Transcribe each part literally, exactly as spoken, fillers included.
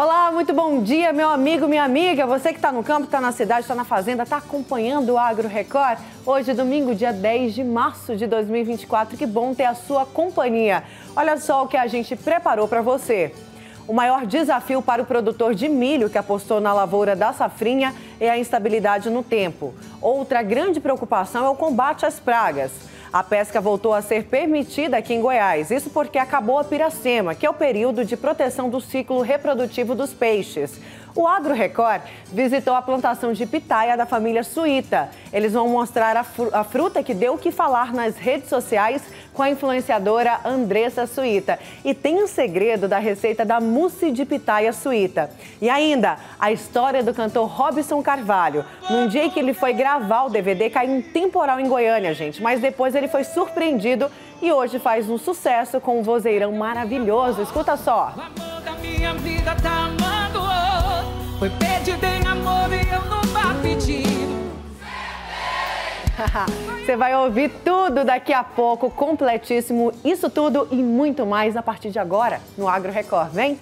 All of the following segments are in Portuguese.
Olá, muito bom dia, meu amigo, minha amiga. Você que está no campo, está na cidade, está na fazenda, está acompanhando o Agro Record. Hoje, domingo, dia dez de março de dois mil e vinte e quatro. Que bom ter a sua companhia. Olha só o que a gente preparou para você. O maior desafio para o produtor de milho que apostou na lavoura da safrinha é a instabilidade no tempo. Outra grande preocupação é o combate às pragas. A pesca voltou a ser permitida aqui em Goiás, isso porque acabou a piracema, que é o período de proteção do ciclo reprodutivo dos peixes. O Agro Record visitou a plantação de pitaia da família Suíta. Eles vão mostrar a fruta que deu o que falar nas redes sociais com a influenciadora Andressa Suíta. E tem um segredo da receita da mousse de pitaia Suíta. E ainda, a história do cantor Robson Carvalho. Num dia em que ele foi gravar o D V D, caiu um temporal em Goiânia, gente, mas depois ele foi surpreendido e hoje faz um sucesso com um vozeirão maravilhoso. Escuta só. Foi pedido em amor e eu não vá pedindo. Você vai ouvir tudo daqui a pouco, completíssimo, isso tudo e muito mais a partir de agora no Agro Record. Vem!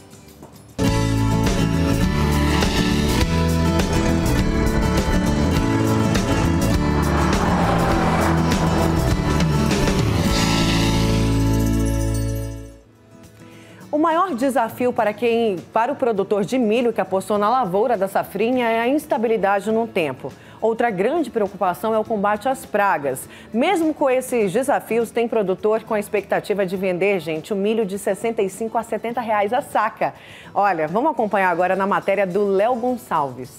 O maior desafio para quem, para o produtor de milho que apostou na lavoura da safrinha é a instabilidade no tempo. Outra grande preocupação é o combate às pragas. Mesmo com esses desafios, tem produtor com a expectativa de vender, gente, o milho de sessenta e cinco a setenta reais a saca. Olha, vamos acompanhar agora na matéria do Léo Gonçalves.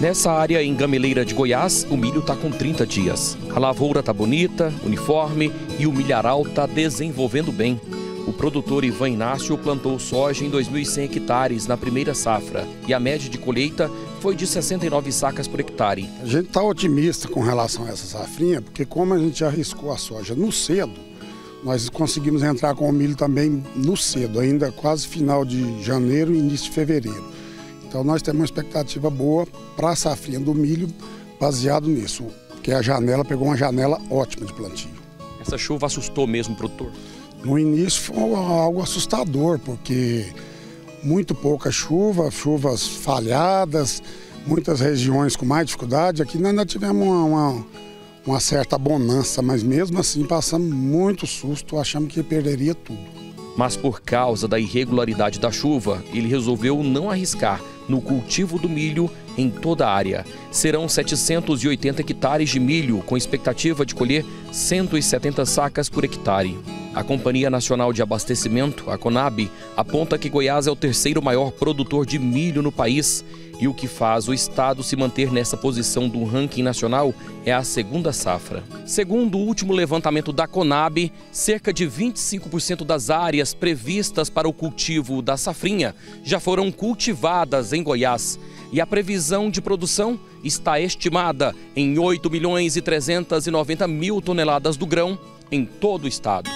Nessa área em Gameleira de Goiás, o milho está com trinta dias. A lavoura está bonita, uniforme e o milharal está desenvolvendo bem. O produtor Ivan Inácio plantou soja em dois mil e cem hectares na primeira safra e a média de colheita foi de sessenta e nove sacas por hectare. A gente está otimista com relação a essa safrinha, porque como a gente arriscou a soja no cedo, nós conseguimos entrar com o milho também no cedo, ainda quase final de janeiro e início de fevereiro. Então nós temos uma expectativa boa para a safrinha do milho baseado nisso, porque a janela pegou uma janela ótima de plantio. Essa chuva assustou mesmo o produtor? No início foi algo assustador, porque muito pouca chuva, chuvas falhadas, muitas regiões com mais dificuldade. Aqui nós ainda tivemos uma, uma, uma certa bonança, mas mesmo assim passamos muito susto, achamos que perderia tudo. Mas por causa da irregularidade da chuva, ele resolveu não arriscar no cultivo do milho em toda a área. Serão setecentos e oitenta hectares de milho, com expectativa de colher cento e setenta sacas por hectare. A Companhia Nacional de Abastecimento, a Conab, aponta que Goiás é o terceiro maior produtor de milho no país. E o que faz o estado se manter nessa posição do ranking nacional é a segunda safra. Segundo o último levantamento da Conab, cerca de vinte e cinco por cento das áreas previstas para o cultivo da safrinha já foram cultivadas em Goiás. E a previsão de produção está estimada em oito milhões e trezentas e noventa mil toneladas do grão em todo o estado.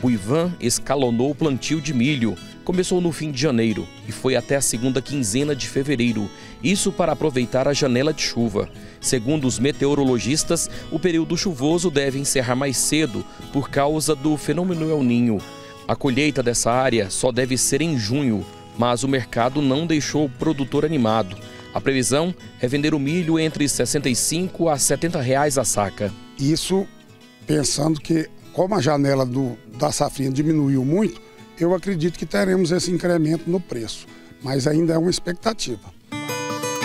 O Ivan escalonou o plantio de milho. Começou no fim de janeiro e foi até a segunda quinzena de fevereiro. Isso para aproveitar a janela de chuva. Segundo os meteorologistas, o período chuvoso deve encerrar mais cedo por causa do fenômeno El Ninho. A colheita dessa área só deve ser em junho, mas o mercado não deixou o produtor animado. A previsão é vender o milho entre sessenta e cinco a setenta reais a saca. Isso pensando que como a janela do, da safrinha diminuiu muito, eu acredito que teremos esse incremento no preço, mas ainda é uma expectativa.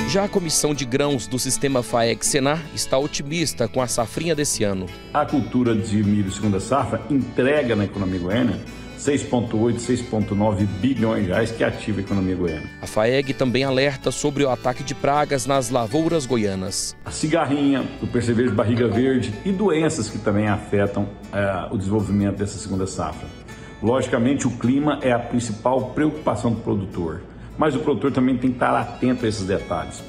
Já a Comissão de Grãos do Sistema FAEG-SENAR está otimista com a safrinha desse ano. A cultura de milho segunda safra entrega na economia goiana seis vírgula oito, seis vírgula nove bilhões de reais que ativa a economia goiana. A FAEG também alerta sobre o ataque de pragas nas lavouras goianas. A cigarrinha, o percevejo de barriga verde e doenças que também afetam uh, o desenvolvimento dessa segunda safra. Logicamente, o clima é a principal preocupação do produtor, mas o produtor também tem que estar atento a esses detalhes.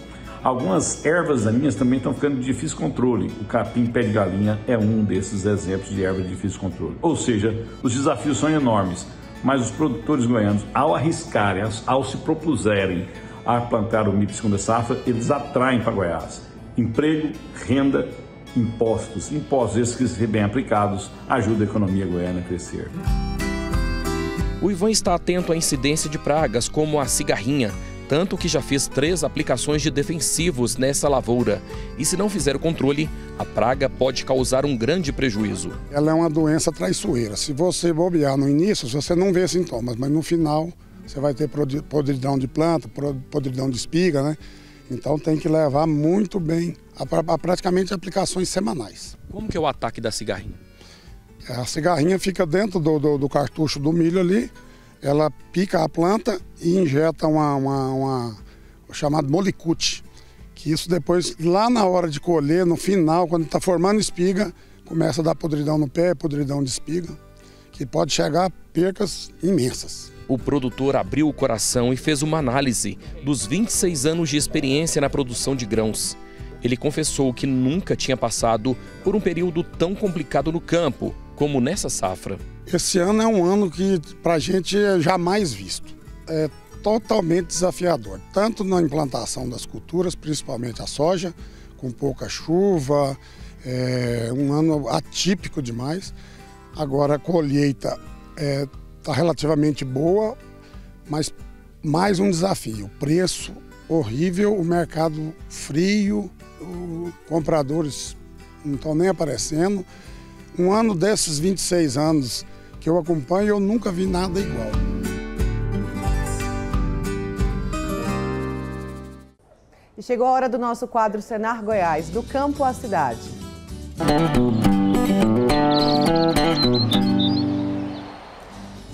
Algumas ervas daninhas também estão ficando de difícil controle. O capim pé de galinha é um desses exemplos de erva de difícil controle. Ou seja, os desafios são enormes, mas os produtores goianos, ao arriscarem, ao se propuserem a plantar o milho de segunda safra, eles atraem para Goiás emprego, renda, impostos. Impostos esses que, se bem aplicados, ajudam a economia goiana a crescer. O Ivan está atento à incidência de pragas, como a cigarrinha, tanto que já fez três aplicações de defensivos nessa lavoura. E se não fizer o controle, a praga pode causar um grande prejuízo. Ela é uma doença traiçoeira. Se você bobear no início, você não vê sintomas, mas no final você vai ter podridão de planta, podridão de espiga, né? Então tem que levar muito bem, a, a praticamente aplicações semanais. Como que é o ataque da cigarrinha? A cigarrinha fica dentro do, do, do cartucho do milho ali, ela pica a planta e injeta uma, uma, uma o chamado molicute, que isso depois, lá na hora de colher, no final, quando está formando espiga, começa a dar podridão no pé, podridão de espiga, que pode chegar a percas imensas. O produtor abriu o coração e fez uma análise dos vinte e seis anos de experiência na produção de grãos. Ele confessou que nunca tinha passado por um período tão complicado no campo, como nessa safra. Esse ano é um ano que para a gente é jamais visto. É totalmente desafiador, tanto na implantação das culturas, principalmente a soja, com pouca chuva, é um ano atípico demais. Agora a colheita está é, relativamente boa, mas mais um desafio, o preço horrível, o mercado frio, os compradores não estão nem aparecendo. Um ano desses vinte e seis anos que eu acompanho, eu nunca vi nada igual. E chegou a hora do nosso quadro Senar Goiás, do campo à cidade.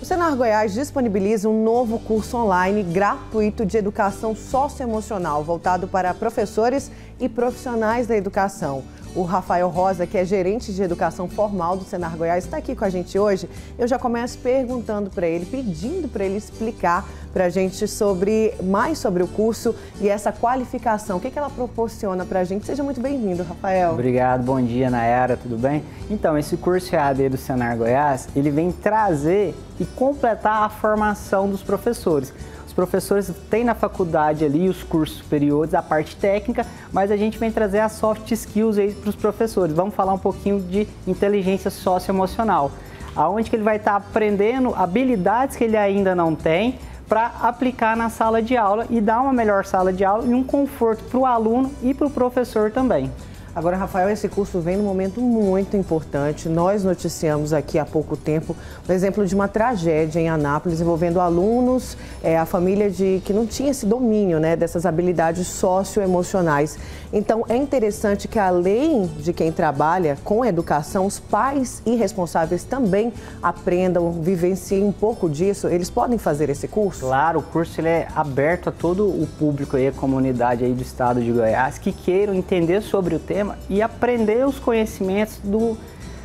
O Senar Goiás disponibiliza um novo curso online gratuito de educação socioemocional, voltado para professores e profissionais da educação. O Rafael Rosa, que é gerente de educação formal do Senar Goiás, está aqui com a gente hoje. Eu já começo perguntando para ele, pedindo para ele explicar para a gente sobre, mais sobre o curso e essa qualificação. O que, que ela proporciona para a gente? Seja muito bem-vindo, Rafael. Obrigado, bom dia, Nayara, tudo bem? Então, esse curso E A D do Senar Goiás, ele vem trazer e completar a formação dos professores. Professores têm na faculdade ali os cursos superiores, a parte técnica, mas a gente vem trazer as soft skills aí para os professores. Vamos falar um pouquinho de inteligência socioemocional, aonde que ele vai estar aprendendo habilidades que ele ainda não tem para aplicar na sala de aula e dar uma melhor sala de aula e um conforto para o aluno e para o professor também. Agora, Rafael, esse curso vem num momento muito importante. Nós noticiamos aqui há pouco tempo um exemplo de uma tragédia em Anápolis envolvendo alunos, é, a família de que não tinha esse domínio, né, dessas habilidades socioemocionais. Então, é interessante que, além de quem trabalha com educação, os pais e responsáveis também aprendam, vivenciem um pouco disso. Eles podem fazer esse curso? Claro, o curso ele é aberto a todo o público e a comunidade aí do estado de Goiás que queiram entender sobre o tema e aprender os conhecimentos do,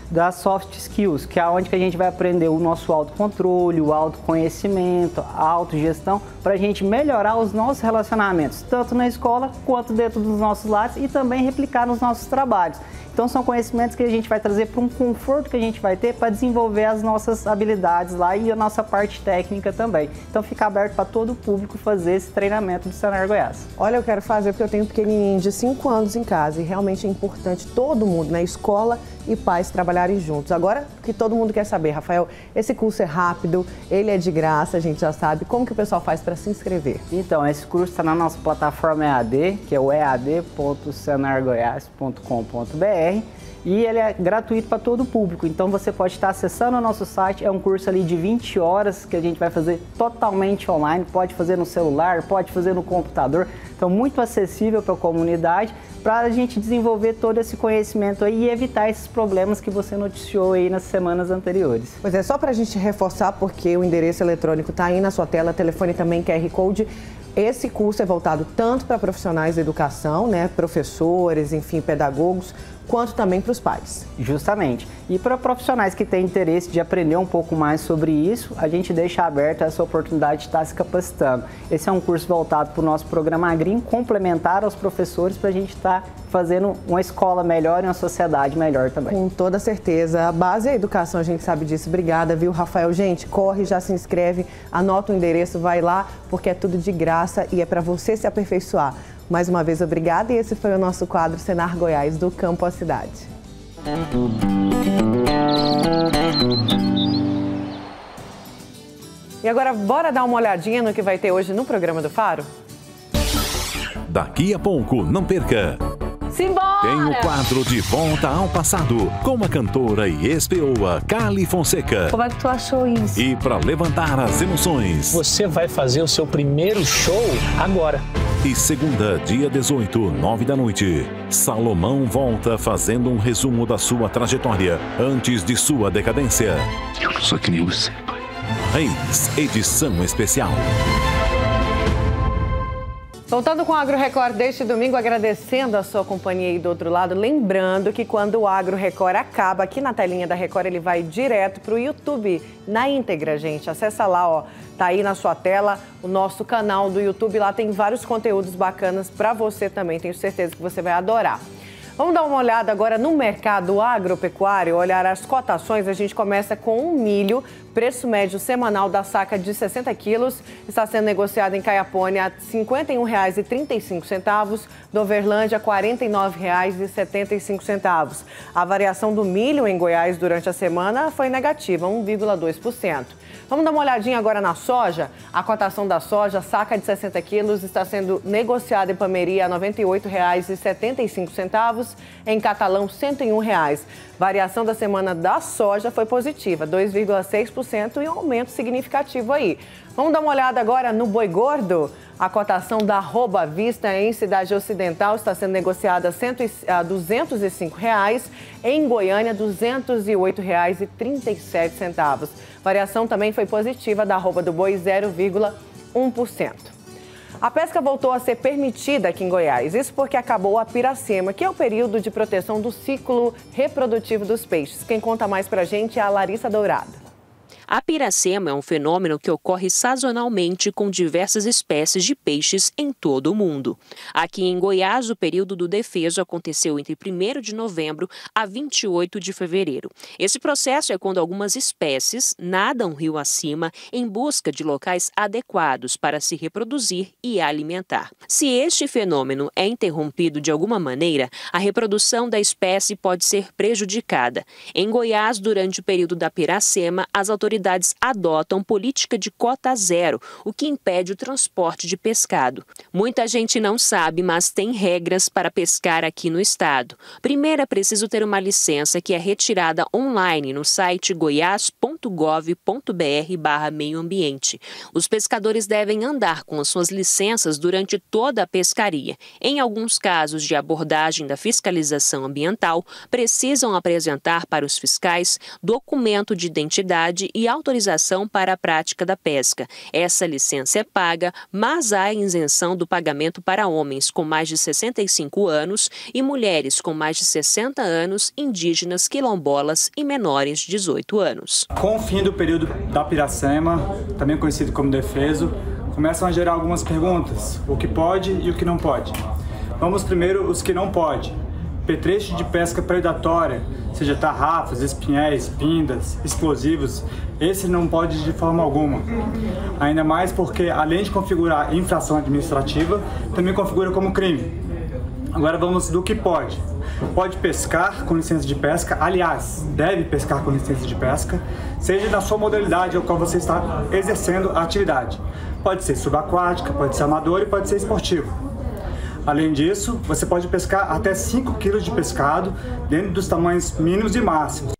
das soft skills, que é onde que a gente vai aprender o nosso autocontrole, o autoconhecimento, a autogestão, para a gente melhorar os nossos relacionamentos, tanto na escola quanto dentro dos nossos lares e também replicar nos nossos trabalhos. Então são conhecimentos que a gente vai trazer para um conforto que a gente vai ter para desenvolver as nossas habilidades lá e a nossa parte técnica também. Então fica aberto para todo o público fazer esse treinamento do Senar Goiás. Olha, eu quero fazer porque eu tenho um pequenininho de cinco anos em casa e realmente é importante todo mundo, né, escola e pais trabalharem juntos. Agora, o que todo mundo quer saber, Rafael, esse curso é rápido, ele é de graça, a gente já sabe. Como que o pessoal faz para se inscrever? Então, esse curso está na nossa plataforma E A D, que é o e a d ponto senar goiás ponto com ponto b r. E ele é gratuito para todo o público, então você pode estar acessando o nosso site. É um curso ali de vinte horas que a gente vai fazer totalmente online, pode fazer no celular, pode fazer no computador, então muito acessível para a comunidade, para a gente desenvolver todo esse conhecimento aí e evitar esses problemas que você noticiou aí nas semanas anteriores. Pois é, só para a gente reforçar, porque o endereço eletrônico está aí na sua tela, telefone também, Q R Code. Esse curso é voltado tanto para profissionais da educação, né, professores, enfim, pedagogos, quanto também para os pais. Justamente. E para profissionais que têm interesse de aprender um pouco mais sobre isso, a gente deixa aberta essa oportunidade de estar se capacitando. Esse é um curso voltado para o nosso programa Agrim, complementar aos professores, para a gente estar fazendo uma escola melhor e uma sociedade melhor também. Com toda certeza. A base é a educação, a gente sabe disso. Obrigada, viu, Rafael? Gente, corre, já se inscreve, anota o endereço, vai lá, porque é tudo de graça e é para você se aperfeiçoar. Mais uma vez, obrigada, e esse foi o nosso quadro Senar Goiás, do campo à cidade. E agora bora dar uma olhadinha no que vai ter hoje no programa do Faro? Daqui a pouco, não perca! Simbora! Tem o quadro De Volta ao Passado, com a cantora e ex-peoa Cali Fonseca. Como é que tu achou isso? E para levantar as emoções... Você vai fazer o seu primeiro show agora. E segunda, dia dezoito, nove da noite. Salomão volta fazendo um resumo da sua trajetória, antes de sua decadência. Eu não sou que nem você, pai. Reis, edição especial. Voltando com o Agro Record deste domingo, agradecendo a sua companhia aí do outro lado. Lembrando que quando o Agro Record acaba, aqui na telinha da Record, ele vai direto para o YouTube, na íntegra, gente. Acessa lá, ó, tá aí na sua tela o nosso canal do YouTube. Lá tem vários conteúdos bacanas para você também. Tenho certeza que você vai adorar. Vamos dar uma olhada agora no mercado agropecuário, olhar as cotações. A gente começa com o milho. Preço médio semanal da saca de sessenta quilos está sendo negociado em Caiapônia a cinquenta e um reais e trinta e cinco centavos, Doverlândia a quarenta e nove reais e setenta e cinco centavos. A variação do milho em Goiás durante a semana foi negativa, um vírgula dois por cento. Vamos dar uma olhadinha agora na soja. A cotação da soja, saca de sessenta quilos, está sendo negociada em Palmeria a noventa e oito reais e setenta e cinco centavos. Em Catalão, cento e um reais. Variação da semana da soja foi positiva, dois vírgula seis por cento, e um aumento significativo aí. Vamos dar uma olhada agora no boi gordo. A cotação da arroba à vista em Cidade Ocidental está sendo negociada a duzentos e cinco reais, em Goiânia, duzentos e oito reais e trinta e sete centavos. Variação também foi positiva da arroba do boi, zero vírgula um por cento. A pesca voltou a ser permitida aqui em Goiás, isso porque acabou a piracema, que é o período de proteção do ciclo reprodutivo dos peixes. Quem conta mais pra gente é a Larissa Dourada. A piracema é um fenômeno que ocorre sazonalmente com diversas espécies de peixes em todo o mundo. Aqui em Goiás, o período do defeso aconteceu entre primeiro de novembro a vinte e oito de fevereiro. Esse processo é quando algumas espécies nadam rio acima em busca de locais adequados para se reproduzir e alimentar. Se este fenômeno é interrompido de alguma maneira, a reprodução da espécie pode ser prejudicada. Em Goiás, durante o período da piracema, as autoridades adotam política de cota zero, o que impede o transporte de pescado. Muita gente não sabe, mas tem regras para pescar aqui no estado. Primeiro, é preciso ter uma licença que é retirada online no site goiás ponto gov ponto br barra meio ambiente. Os pescadores devem andar com as suas licenças durante toda a pescaria. Em alguns casos de abordagem da fiscalização ambiental, precisam apresentar para os fiscais documento de identidade e autorização para a prática da pesca. Essa licença é paga, mas há isenção do pagamento para homens com mais de sessenta e cinco anos e mulheres com mais de sessenta anos, indígenas, quilombolas e menores de dezoito anos. Com o fim do período da piracema, também conhecido como defeso, começam a gerar algumas perguntas, o que pode e o que não pode. Vamos primeiro os que não pode. Petrecho de pesca predatória, seja tarrafas, espinhéis, pindas, explosivos, esse não pode de forma alguma. Ainda mais porque, além de configurar infração administrativa, também configura como crime. Agora vamos do que pode. Pode pescar com licença de pesca, aliás, deve pescar com licença de pesca, seja na sua modalidade ao qual você está exercendo a atividade. Pode ser subaquática, pode ser amador e pode ser esportivo. Além disso, você pode pescar até cinco quilos de pescado, dentro dos tamanhos mínimos e máximos.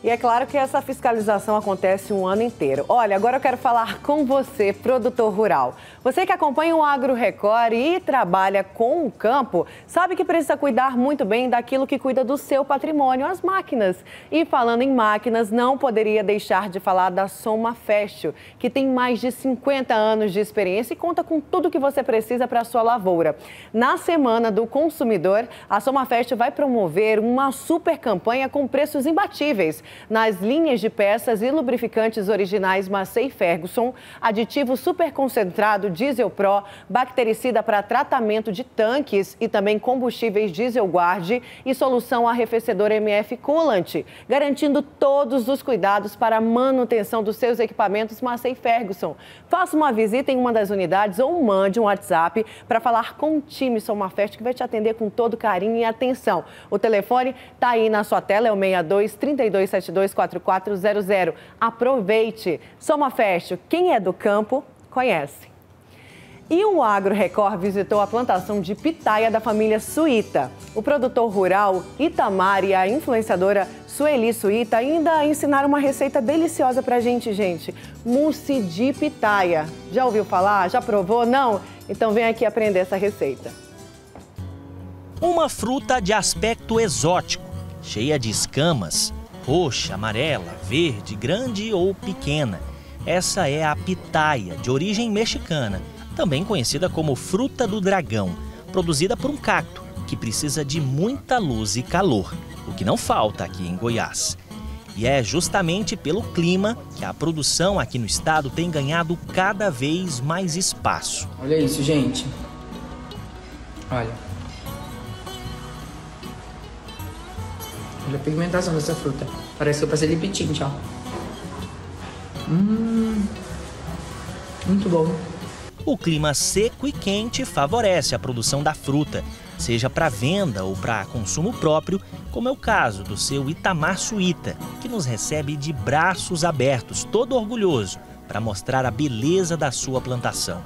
E é claro que essa fiscalização acontece um ano inteiro. Olha, agora eu quero falar com você, produtor rural. Você que acompanha o Agro Record e trabalha com o campo, sabe que precisa cuidar muito bem daquilo que cuida do seu patrimônio, as máquinas. E falando em máquinas, não poderia deixar de falar da Soma Festo, que tem mais de cinquenta anos de experiência e conta com tudo que você precisa para a sua lavoura. Na Semana do Consumidor, a Soma Festo vai promover uma super campanha com preços imbatíveis nas linhas de peças e lubrificantes originais Massey Ferguson, aditivo super concentrado Diesel Pro, bactericida para tratamento de tanques e também combustíveis Diesel Guard e solução arrefecedora M F Coolant, garantindo todos os cuidados para a manutenção dos seus equipamentos Massey Ferguson. Faça uma visita em uma das unidades ou mande um WhatsApp para falar com o time Soma Festo, que vai te atender com todo carinho e atenção. O telefone está aí na sua tela, é o seis dois, três dois, sete nove sete dois, quatro quatro zero zero. Aproveite! Soma Festo, quem é do campo, conhece. E o Agro Record visitou a plantação de pitaia da família Suíta. O produtor rural Itamar e a influenciadora Sueli Suíta ainda ensinaram uma receita deliciosa pra gente, gente. Mousse de pitaia. Já ouviu falar? Já provou? Não? Então vem aqui aprender essa receita. Uma fruta de aspecto exótico, cheia de escamas, roxa, amarela, verde, grande ou pequena. Essa é a pitaia, de origem mexicana, também conhecida como fruta do dragão, produzida por um cacto que precisa de muita luz e calor, o que não falta aqui em Goiás. E é justamente pelo clima que a produção aqui no estado tem ganhado cada vez mais espaço. Olha isso, gente. Olha. Olha a pigmentação dessa fruta. Parece que eu passei lip tint, ó. Hum, muito bom. O clima seco e quente favorece a produção da fruta, seja para venda ou para consumo próprio, como é o caso do seu Itamar Suíta, que nos recebe de braços abertos, todo orgulhoso, para mostrar a beleza da sua plantação.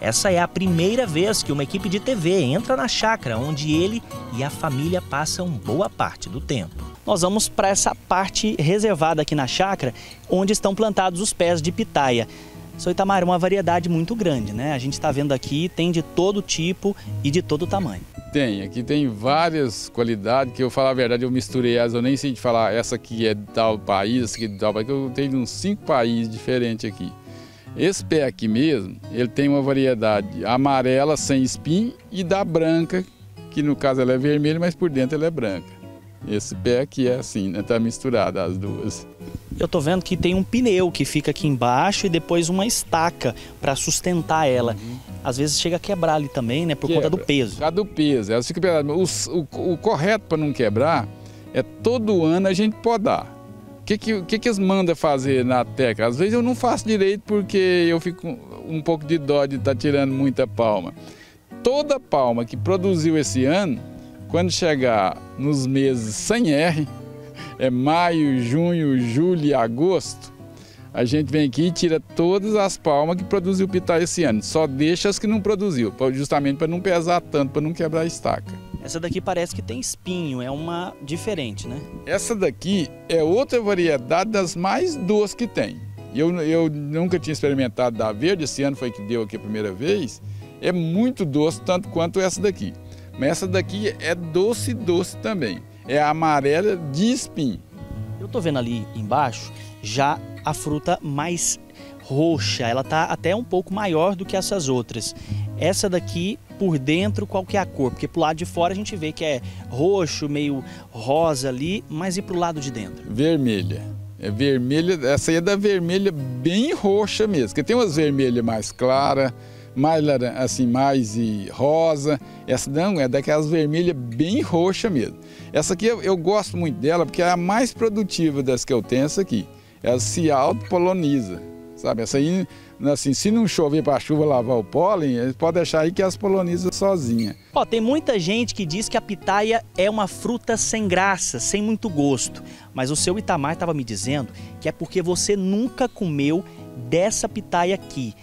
Essa é a primeira vez que uma equipe de T V entra na chácara, onde ele e a família passam boa parte do tempo. Nós vamos para essa parte reservada aqui na chácara, onde estão plantados os pés de pitaia. Seu Itamar, uma variedade muito grande, né? A gente está vendo aqui, tem de todo tipo e de todo tamanho. Tem, aqui tem várias qualidades, que eu falar a verdade, eu misturei as, eu nem sei de falar, essa aqui é de tal país, essa aqui é de tal país, eu tenho uns cinco países diferentes aqui. Esse pé aqui mesmo, ele tem uma variedade amarela, sem espinho, e da branca, que no caso ela é vermelha, mas por dentro ela é branca. Esse pé aqui é assim, né? Tá misturada as duas. Eu tô vendo que tem um pneu que fica aqui embaixo e depois uma estaca para sustentar ela. Uhum. Às vezes chega a quebrar ali também, né? Por Quebra. conta do peso. Por causa do peso. Elas ficam pesadas. O, o, o correto para não quebrar é todo ano a gente podar. O que, que, que, que eles mandam fazer na teca? Às vezes eu não faço direito porque eu fico um pouco de dó de estar tá tirando muita palma. Toda palma que produziu esse ano, quando chegar nos meses sem R, é maio, junho, julho e agosto, a gente vem aqui e tira todas as palmas que produziu pitaia esse ano. Só deixa as que não produziu, justamente para não pesar tanto, para não quebrar a estaca. Essa daqui parece que tem espinho, é uma diferente, né? Essa daqui é outra variedade das mais doces que tem. Eu, eu nunca tinha experimentado da verde, esse ano foi que deu aqui a primeira vez. É muito doce, tanto quanto essa daqui. Mas essa daqui é doce, doce também. É a amarela de espinho. Eu estou vendo ali embaixo já a fruta mais roxa, ela está até um pouco maior do que essas outras. Essa daqui, por dentro, qual que é a cor? Porque para o lado de fora a gente vê que é roxo, meio rosa ali, mas e para o lado de dentro? Vermelha. É vermelha, essa aí é da vermelha bem roxa mesmo, porque tem umas vermelhas mais claras, mais, assim, mais e rosa. Essa não, é daquelas vermelhas bem roxa mesmo. Essa aqui eu, eu gosto muito dela porque é a mais produtiva das que eu tenho, essa aqui. Ela se autopoloniza, sabe? Essa aí, assim, se não chover para a chuva lavar o pólen, pode deixar aí que elas polonizam sozinha. Ó, tem muita gente que diz que a pitaia é uma fruta sem graça, sem muito gosto. Mas o seu Itamar estava me dizendo que é porque você nunca comeu dessa pitaia aqui.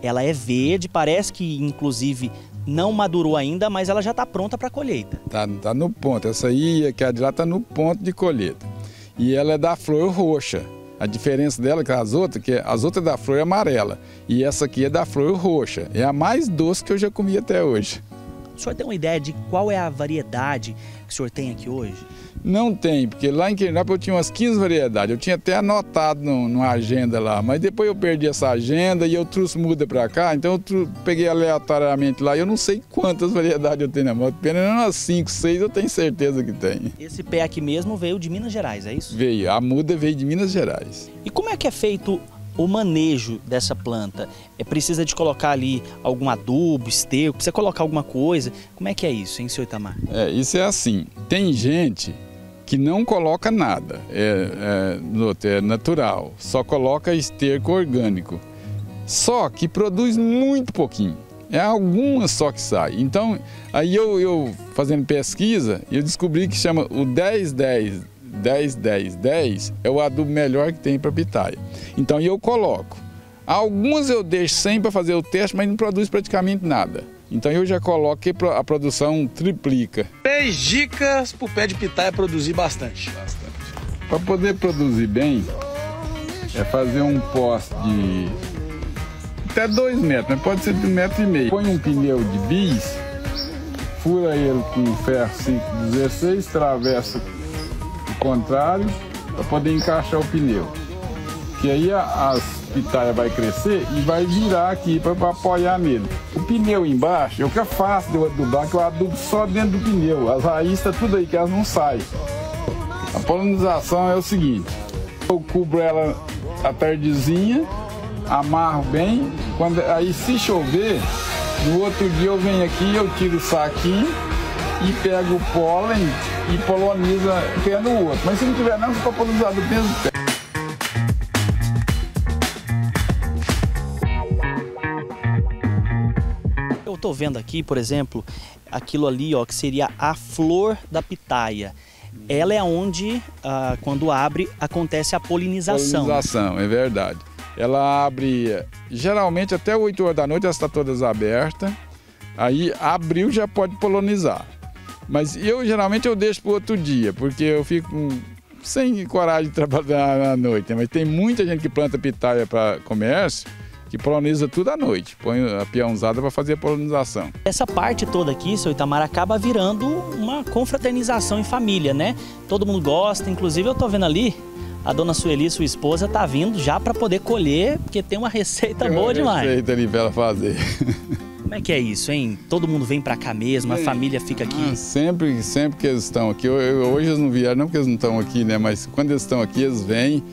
Ela é verde, parece que inclusive não madurou ainda, mas ela já está pronta para colheita. Tá, tá no ponto, essa aí, que a de lá, está no ponto de colheita. E ela é da flor roxa. A diferença dela com as outras, que as outras é da flor amarela e essa aqui é da flor roxa. É a mais doce que eu já comi até hoje. O senhor tem uma ideia de qual é a variedade que o senhor tem aqui hoje? Não tem, porque lá em Quirinópolis eu tinha umas quinze variedades. Eu tinha até anotado no, numa agenda lá, mas depois eu perdi essa agenda e eu trouxe muda para cá. Então eu tru, peguei aleatoriamente lá e eu não sei quantas variedades eu tenho na moto. Pelo menos umas cinco, seis eu tenho certeza que tem. Esse pé aqui mesmo veio de Minas Gerais, é isso? Veio, a muda veio de Minas Gerais. E como é que é feito o manejo dessa planta? É, precisa de colocar ali algum adubo, esterco, precisa colocar alguma coisa? Como é que é isso, hein, senhor Itamar? É, isso é assim, tem gente que não coloca nada, é, é, é natural, só coloca esterco orgânico, só que produz muito pouquinho, é algumas só que sai. Então, aí eu, eu fazendo pesquisa, eu descobri que chama o dez dez dez, dez, dez é o adubo melhor que tem para pitaia. Então eu coloco. Alguns eu deixo sem para fazer o teste, mas não produz praticamente nada. Então eu já coloco que a produção triplica. Três dicas para o pé de pitaia produzir bastante. Bastante. Para poder produzir bem, é fazer um poste de até dois metros, mas pode ser de um metro e meio. Põe um pneu de bis, fura ele com ferro cinco dezesseis, travessa o contrário para poder encaixar o pneu. Que aí as pitaias vai crescer e vai virar aqui para apoiar nele. O pneu embaixo, é o que é fácil de eu adubar, que eu adubo só dentro do pneu. As raízes estão tudo aí, que elas não saem. A polinização é o seguinte, eu cubro ela à tardezinha, amarro bem, quando, aí se chover, no outro dia eu venho aqui, eu tiro o saquinho e pego o pólen e polonizo um pé no outro. Mas se não tiver não, fica polinizado o mesmo pé. Eu estou vendo aqui, por exemplo, aquilo ali ó, que seria a flor da pitaia. Ela é onde, ah, quando abre, acontece a polinização. Polinização, é verdade. Ela abre, geralmente até oito horas da noite, ela está todas aberta. Aí abriu, já pode polonizar. Mas eu, geralmente, eu deixo para o outro dia, porque eu fico sem coragem de trabalhar à noite. Mas tem muita gente que planta pitaia para comércio, que poloniza tudo à noite, põe a peãozada para fazer a polinização. Essa parte toda aqui, seu Itamar, acaba virando uma confraternização em família, né? Todo mundo gosta, inclusive eu tô vendo ali, a dona Sueli, sua esposa, tá vindo já para poder colher, porque tem uma receita tem boa uma demais. Receita ali para ela fazer. Como é que é isso, hein? Todo mundo vem para cá mesmo, a é. família fica aqui? Ah, sempre, sempre que eles estão aqui, eu, eu, hoje eles não vieram, não porque eles não estão aqui, né? Mas quando eles estão aqui, eles vêm.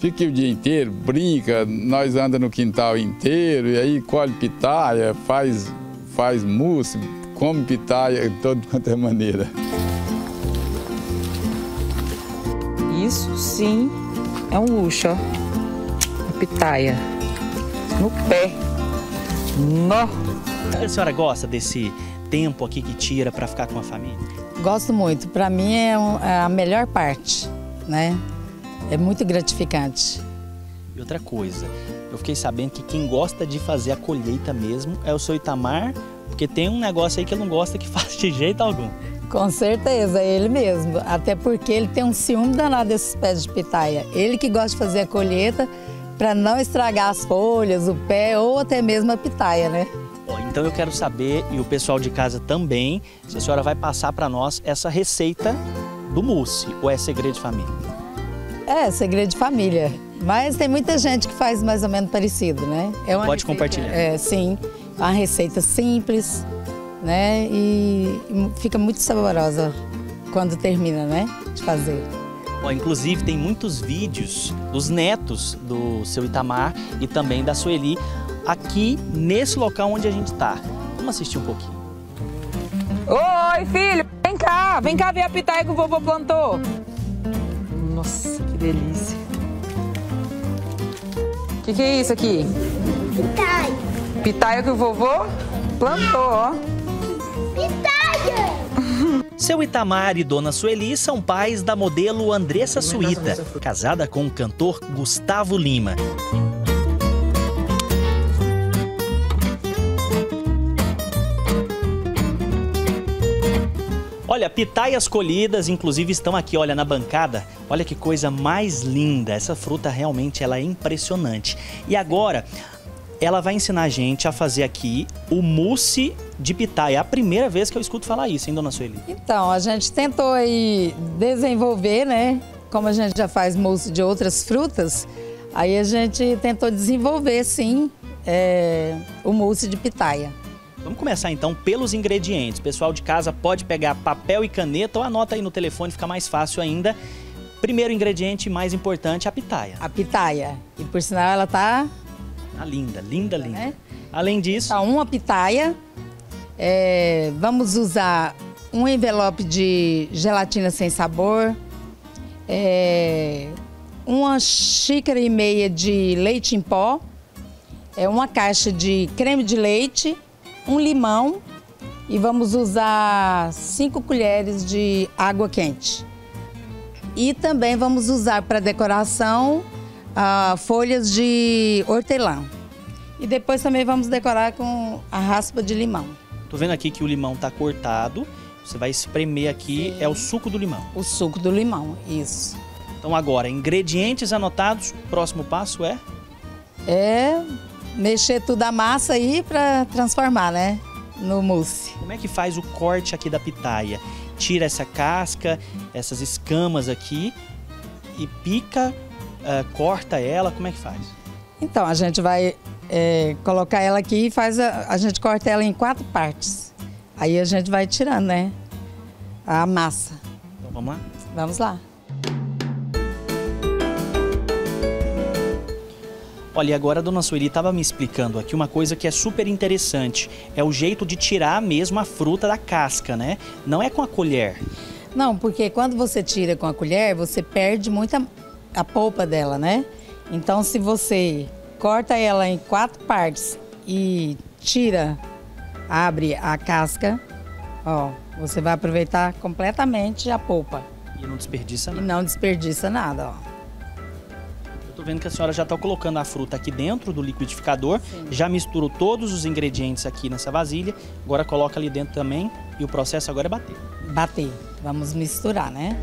Fica o dia inteiro, brinca, nós andamos no quintal inteiro, e aí colhe pitaia, faz, faz mousse, come pitaia de toda quanto é maneira. Isso sim é um luxo, ó. A pitaia no pé. No. A senhora gosta desse tempo aqui que tira para ficar com a família? Gosto muito, para mim é a melhor parte, né? É muito gratificante. E outra coisa, eu fiquei sabendo que quem gosta de fazer a colheita mesmo é o seu Itamar, porque tem um negócio aí que ele não gosta que faz de jeito algum. Com certeza, é ele mesmo. Até porque ele tem um ciúme danado desses pés de pitaia. Ele que gosta de fazer a colheita para não estragar as folhas, o pé ou até mesmo a pitaia, né? Bom, então eu quero saber, e o pessoal de casa também, se a senhora vai passar para nós essa receita do mousse, ou é segredo de família? É, segredo de família, mas tem muita gente que faz mais ou menos parecido, né? É uma Pode receita, compartilhar. É, sim, uma receita simples, né? E fica muito saborosa quando termina, né, de fazer. Bom, inclusive tem muitos vídeos dos netos do seu Itamar e também da Sueli aqui nesse local onde a gente tá. Vamos assistir um pouquinho. Oi, filho, vem cá, vem cá ver a pitaia que o vovô plantou. Nossa, que delícia. O que, que é isso aqui? Pitaia. Pitaia que o vovô plantou, ó. Pitaia! Seu Itamar e dona Sueli são pais da modelo Andressa Suíta, casada com o cantor Gustavo Lima. Olha, pitaias colhidas, inclusive estão aqui, olha, na bancada. Olha que coisa mais linda. Essa fruta realmente ela é impressionante. E agora, ela vai ensinar a gente a fazer aqui o mousse de pitaia. É a primeira vez que eu escuto falar isso, hein, dona Sueli? Então, a gente tentou aí desenvolver, né? Como a gente já faz mousse de outras frutas, aí a gente tentou desenvolver, sim, é, o mousse de pitaia. Vamos começar então pelos ingredientes. O pessoal de casa pode pegar papel e caneta ou anota aí no telefone, fica mais fácil ainda. Primeiro ingrediente mais importante, a pitaia. A pitaia. E por sinal ela tá... tá linda, linda, linda. Né? Além disso... Tá uma pitaia. É, vamos usar um envelope de gelatina sem sabor. É, uma xícara e meia de leite em pó. É, uma caixa de creme de leite. Um limão e vamos usar cinco colheres de água quente. E também vamos usar para decoração ah, folhas de hortelã. E depois também vamos decorar com a raspa de limão. Tô vendo aqui que o limão tá cortado. Você vai espremer aqui, sim, é o suco do limão. O suco do limão, isso. Então agora, ingredientes anotados, próximo passo é? É mexer tudo a massa aí para transformar, né, no mousse. Como é que faz o corte aqui da pitaia? Tira essa casca, essas escamas aqui e pica, uh, corta ela, como é que faz? Então, a gente vai é, colocar ela aqui e faz a, a gente corta ela em quatro partes. Aí a gente vai tirando, né, a massa. Então vamos lá? Vamos lá. Olha, agora a dona Sueli estava me explicando aqui uma coisa que é super interessante. É o jeito de tirar mesmo a fruta da casca, né? Não é com a colher. Não, porque quando você tira com a colher, você perde muita a polpa dela, né? Então, se você corta ela em quatro partes e tira, abre a casca, ó, você vai aproveitar completamente a polpa. E não desperdiça nada. E não desperdiça nada, ó. Tô vendo que a senhora já está colocando a fruta aqui dentro do liquidificador, sim, já misturou todos os ingredientes aqui nessa vasilha, agora coloca ali dentro também e o processo agora é bater. Bater, vamos misturar, né?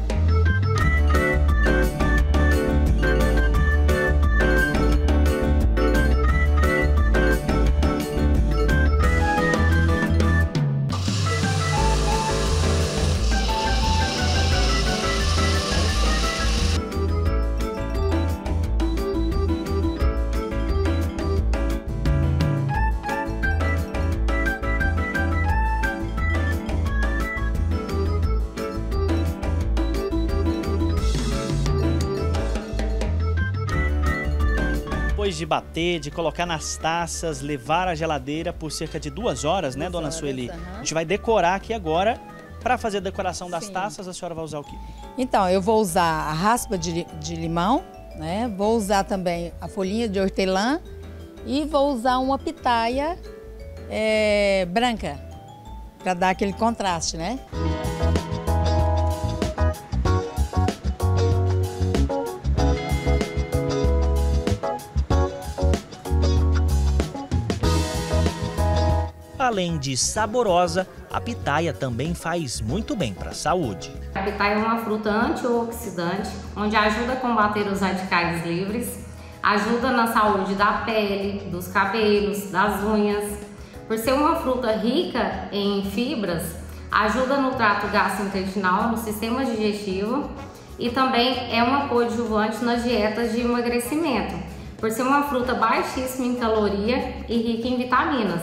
Depois de bater, de colocar nas taças, levar à geladeira por cerca de duas horas, né, duas dona horas, Sueli? Uhum. A gente vai decorar aqui agora. Para fazer a decoração das, sim, taças, a senhora vai usar o quê? Então, eu vou usar a raspa de, de limão, né? Vou usar também a folhinha de hortelã e vou usar uma pitaia é, branca, para dar aquele contraste, né? Além de saborosa, a pitaia também faz muito bem para a saúde. A pitaia é uma fruta antioxidante, onde ajuda a combater os radicais livres, ajuda na saúde da pele, dos cabelos, das unhas. Por ser uma fruta rica em fibras, ajuda no trato gastrointestinal, no sistema digestivo e também é uma coadjuvante nas dietas de emagrecimento, por ser uma fruta baixíssima em caloria e rica em vitaminas.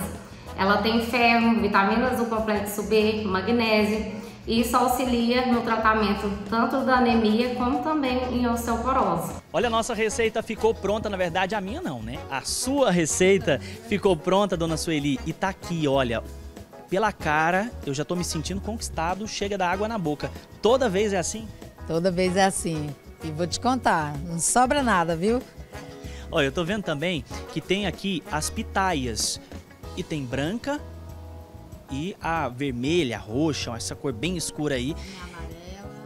Ela tem ferro, vitaminas do complexo B, magnésio e isso auxilia no tratamento tanto da anemia como também em osteoporose. Olha, a nossa receita ficou pronta, na verdade a minha não, né? A sua receita ficou pronta, dona Sueli, e tá aqui, olha, pela cara eu já tô me sentindo conquistado, chega da água na boca. Toda vez é assim? Toda vez é assim. E vou te contar, não sobra nada, viu? Olha, eu tô vendo também que tem aqui as pitaias. E tem branca e a vermelha, a roxa, essa cor bem escura aí.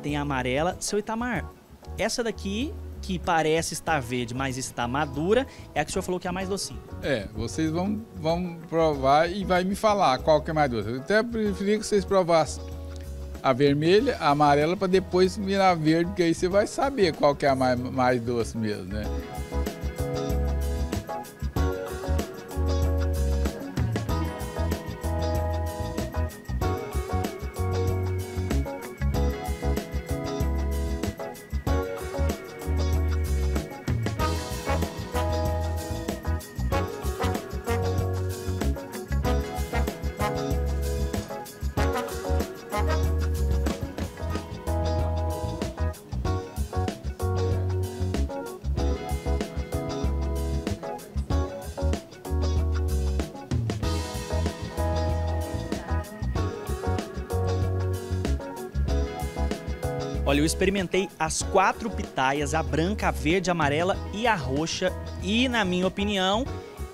Tem a amarela. Seu Itamar, essa daqui que parece estar verde, mas está madura, é a que o senhor falou que é a mais docinha. É, vocês vão, vão provar e vai me falar qual que é mais doce. Eu até preferia que vocês provassem a vermelha, a amarela, para depois virar verde, porque aí você vai saber qual que é a mais, mais doce mesmo, né? Olha, eu experimentei as quatro pitaias, a branca, a verde, a amarela e a roxa. E, na minha opinião,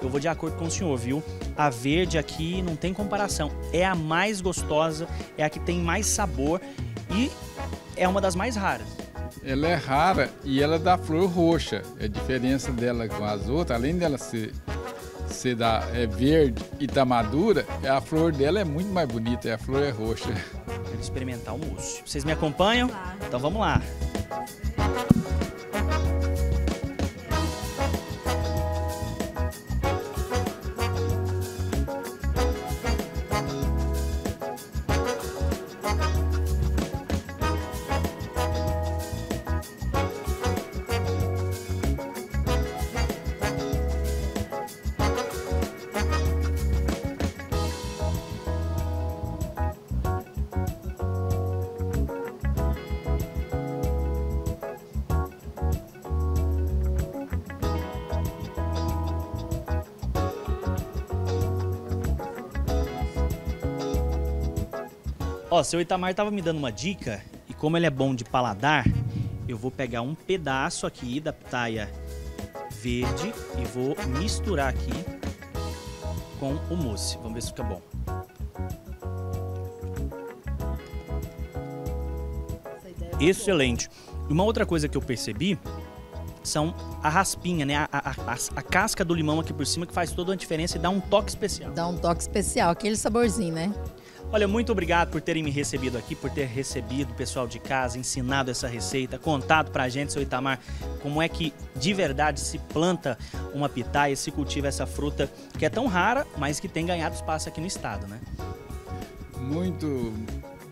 eu vou de acordo com o senhor, viu? A verde aqui não tem comparação. É a mais gostosa, é a que tem mais sabor e é uma das mais raras. ela é rara e ela dá flor roxa. A diferença dela com as outras, além dela ser, ser da, é verde e tá madura, a flor dela é muito mais bonita, e a flor é roxa. Quero experimentar o mousse. Vocês me acompanham? Claro. Então vamos lá. Ó, seu Itamar tava me dando uma dica, e como ele é bom de paladar, eu vou pegar um pedaço aqui da pitaia verde e vou misturar aqui com o mousse. Vamos ver se fica bom. Excelente. E uma outra coisa que eu percebi são a raspinha, né? A, a, a, a casca do limão aqui por cima que faz toda a diferença e dá um toque especial. Dá um toque especial, aquele saborzinho, né? Olha, muito obrigado por terem me recebido aqui, por ter recebido o pessoal de casa, ensinado essa receita, contado pra gente, seu Itamar, como é que de verdade se planta uma pitaia, se cultiva essa fruta que é tão rara, mas que tem ganhado espaço aqui no estado, né? Muito,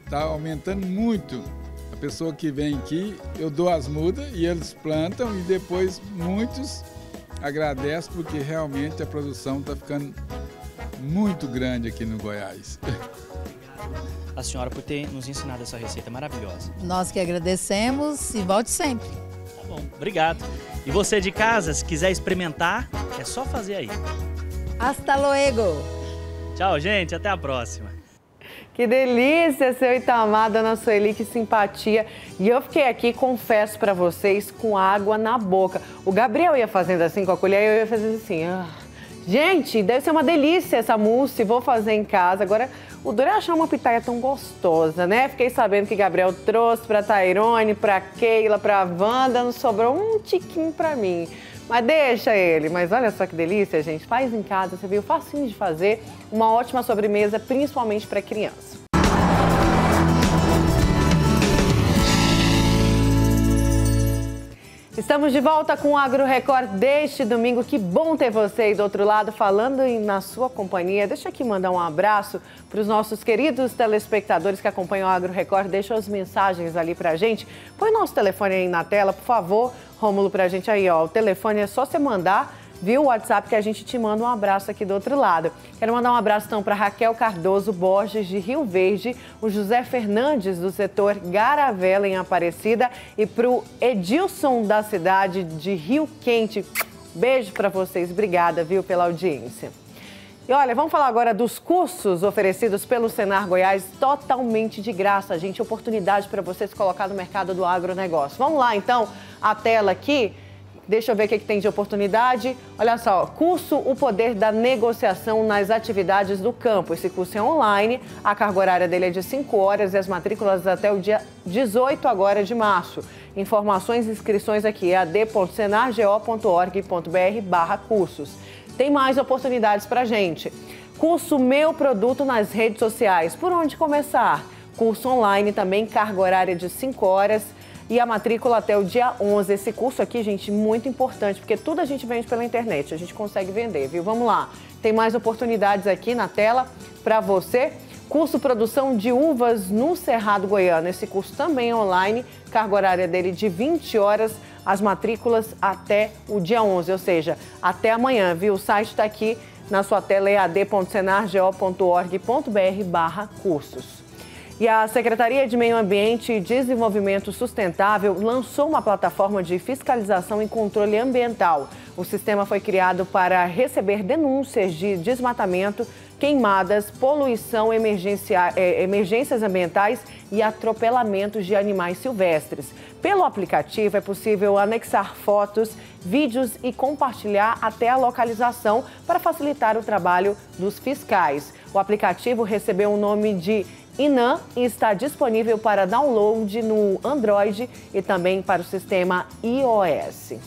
tá aumentando muito. A pessoa que vem aqui, eu dou as mudas e eles plantam e depois muitos agradecem porque realmente a produção tá ficando muito grande aqui no Goiás. A senhora por ter nos ensinado essa receita maravilhosa. Nós que agradecemos e volte sempre. Tá bom, obrigado. E você de casa, se quiser experimentar, é só fazer aí. Hasta luego. Tchau, gente, até a próxima. Que delícia, seu Itamar, dona Sueli, que simpatia. E eu fiquei aqui, confesso pra vocês, com água na boca. O Gabriel ia fazendo assim com a colher e eu ia fazendo assim... Ah. Gente, deve ser uma delícia essa mousse, vou fazer em casa. Agora, o duro é achar uma pitaia tão gostosa, né? Fiquei sabendo que Gabriel trouxe pra Tairone, pra Keila, pra Wanda, não sobrou um tiquinho pra mim. Mas deixa ele. Mas olha só que delícia, gente. Faz em casa, você viu? Facinho de fazer. Uma ótima sobremesa, principalmente pra criança. Estamos de volta com o Agro Record deste domingo. Que bom ter você aí do outro lado falando na sua companhia. Deixa aqui mandar um abraço para os nossos queridos telespectadores que acompanham o Agro Record. Deixa as mensagens ali para a gente. Põe nosso telefone aí na tela, por favor, Rômulo, para a gente aí. Ó. O telefone é só você mandar, viu, o WhatsApp, que a gente te manda um abraço aqui do outro lado. Quero mandar um abraço então para Raquel Cardoso Borges, de Rio Verde, o José Fernandes, do setor Garavela, em Aparecida, e para o Edilson, da cidade de Rio Quente. Beijo para vocês, obrigada, viu, pela audiência. E olha, vamos falar agora dos cursos oferecidos pelo Senar Goiás, totalmente de graça, gente, oportunidade para vocês colocar no mercado do agronegócio. Vamos lá, então, a tela aqui. Deixa eu ver o que tem de oportunidade. Olha só, curso O Poder da Negociação nas Atividades do Campo. Esse curso é online, a carga horária dele é de cinco horas e as matrículas até o dia dezoito agora de março. Informações e inscrições aqui é ad.senargo.org.br barra cursos. Tem mais oportunidades pra gente. Curso Meu Produto nas Redes Sociais. Por onde começar? Curso online também, carga horária de cinco horas. E a matrícula até o dia onze. Esse curso aqui, gente, muito importante, porque tudo a gente vende pela internet, a gente consegue vender, viu? Vamos lá. Tem mais oportunidades aqui na tela para você. Curso Produção de Uvas no Cerrado Goiano. Esse curso também é online, carga horária dele de vinte horas, as matrículas até o dia onze, ou seja, até amanhã, viu? O site está aqui na sua tela, é ad.senargo.org.br barra cursos. E a Secretaria de Meio Ambiente e Desenvolvimento Sustentável lançou uma plataforma de fiscalização e controle ambiental. O sistema foi criado para receber denúncias de desmatamento, queimadas, poluição, emergências ambientais e atropelamentos de animais silvestres. Pelo aplicativo é possível anexar fotos, vídeos e compartilhar até a localização para facilitar o trabalho dos fiscais. O aplicativo recebeu o nome de Inam e está disponível para download no Android e também para o sistema i O S.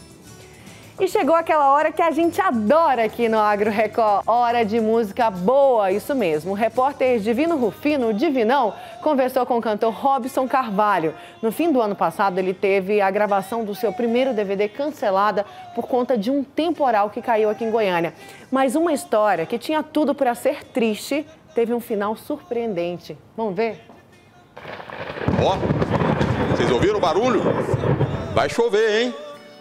E chegou aquela hora que a gente adora aqui no Agro Record, hora de música boa, isso mesmo. O repórter Divino Rufino, Divinão, conversou com o cantor Robson Carvalho. No fim do ano passado, ele teve a gravação do seu primeiro D V D cancelada por conta de um temporal que caiu aqui em Goiânia. Mas uma história que tinha tudo para ser triste, teve um final surpreendente. Vamos ver? Ó, vocês ouviram o barulho? Vai chover, hein?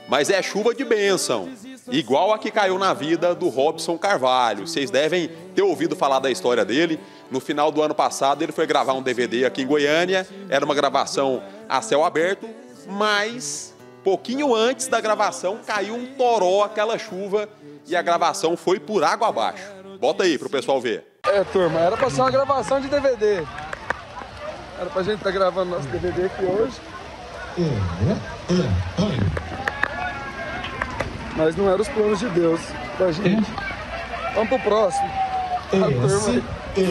Mas é chuva de bênção, igual a que caiu na vida do Robson Carvalho. Vocês devem ter ouvido falar da história dele. No final do ano passado, ele foi gravar um D V D aqui em Goiânia. Era uma gravação a céu aberto, mas pouquinho antes da gravação, caiu um toró, aquela chuva, e a gravação foi por água abaixo. Bota aí pro pessoal ver. É, turma, era pra ser uma gravação de D V D. Era pra gente estar gravando nosso D V D aqui hoje. Mas não eram os planos de Deus pra gente. Vamos pro próximo. Esse, esse,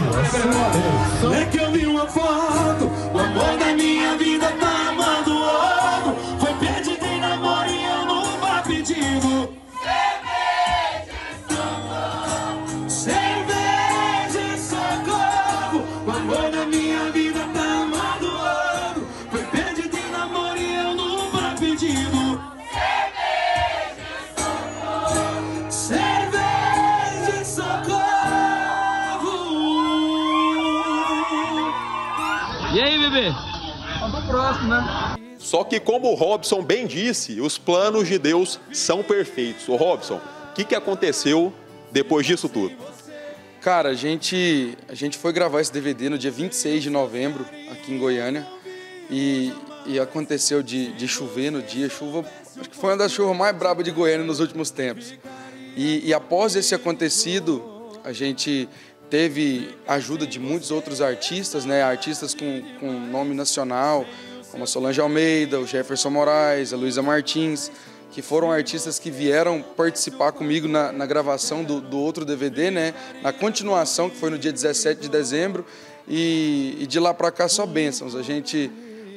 é que eu vi uma foto, o amor da minha vida tá amando o ovo. Foi perdido em namoro e eu nunca pedindo. Cerveja, socorro, cerveja, socorro. O amor da minha vida tá amando o ovo. Foi perdido em namoro e eu nunca pedindo. E aí, bebê? Vamos pro próximo, né? Só que, como o Robson bem disse, os planos de Deus são perfeitos. Ô, Robson, o que, que aconteceu depois disso tudo? Cara, a gente, a gente foi gravar esse D V D no dia vinte e seis de novembro, aqui em Goiânia. E, e aconteceu de, de chover no dia. Chuva, acho que foi uma das chuvas mais brabas de Goiânia nos últimos tempos. E, e após esse acontecido, a gente teve a ajuda de muitos outros artistas, né? Artistas com, com nome nacional, como a Solange Almeida, o Jefferson Moraes, a Luísa Martins, que foram artistas que vieram participar comigo na, na gravação do, do outro D V D, né? Na continuação, que foi no dia dezessete de dezembro, e, e de lá para cá só bênçãos. A gente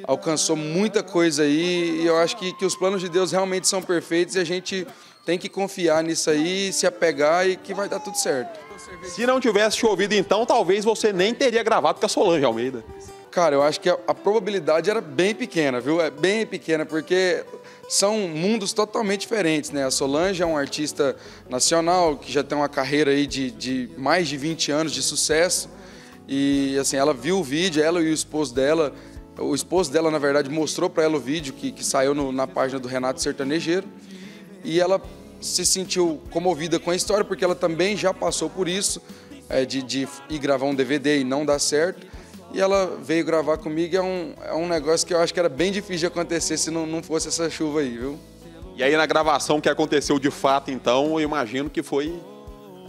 alcançou muita coisa aí e eu acho que, que os planos de Deus realmente são perfeitos e a gente tem que confiar nisso aí, se apegar e que vai dar tudo certo. Se não tivesse chovido, então, talvez você nem teria gravado com a Solange Almeida. Cara, eu acho que a, a probabilidade era bem pequena, viu? É bem pequena, porque são mundos totalmente diferentes, né? A Solange é um artista nacional que já tem uma carreira aí de, de mais de vinte anos de sucesso. E, assim, ela viu o vídeo, ela e o esposo dela. O esposo dela, na verdade, mostrou para ela o vídeo que, que saiu no, na página do Renato Sertanejeiro. E ela se sentiu comovida com a história, porque ela também já passou por isso, é, de, de ir gravar um D V D e não dar certo. E ela veio gravar comigo, é um, é um negócio que eu acho que era bem difícil de acontecer se não, não fosse essa chuva aí, viu? E aí na gravação que aconteceu de fato, então, eu imagino que foi